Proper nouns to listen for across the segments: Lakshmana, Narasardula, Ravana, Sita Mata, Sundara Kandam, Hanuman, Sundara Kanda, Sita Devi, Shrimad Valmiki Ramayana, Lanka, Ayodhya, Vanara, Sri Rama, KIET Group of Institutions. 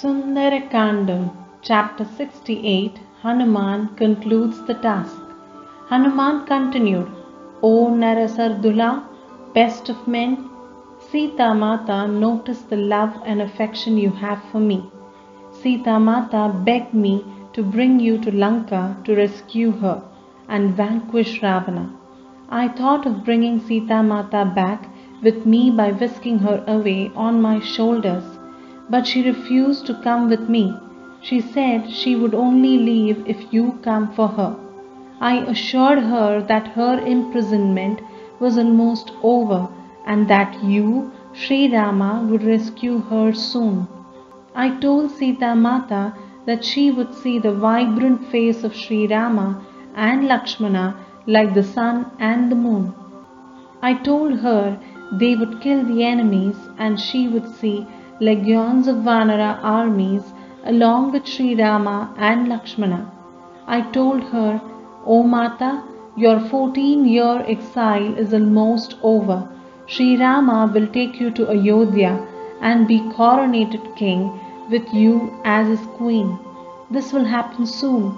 Sundara Kanda, Chapter 68, Hanuman concludes the task. Hanuman continued, O Narasardula, best of men, Sita Mata noticed the love and affection you have for me. Sita Mata begged me to bring you to Lanka to rescue her and vanquish Ravana. I thought of bringing Sita Mata back with me by whisking her away on my shoulders, but she refused to come with me. She said she would only leave if you come for her. I assured her that her imprisonment was almost over and that you, Sri Rama, would rescue her soon. I told Sita Mata that she would see the vibrant face of Sri Rama and Lakshmana like the sun and the moon. I told her they would kill the enemies and she would see legions of Vanara armies along with Sri Rama and Lakshmana. I told her, O Mata, your 14-year exile is almost over. Sri Rama will take you to Ayodhya and be coronated king with you as his queen. This will happen soon.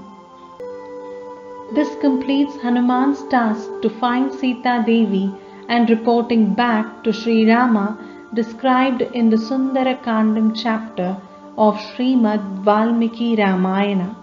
This completes Hanuman's task to find Sita Devi and reporting back to Sri Rama, described in the Sundara Kandam chapter of Shrimad Valmiki Ramayana.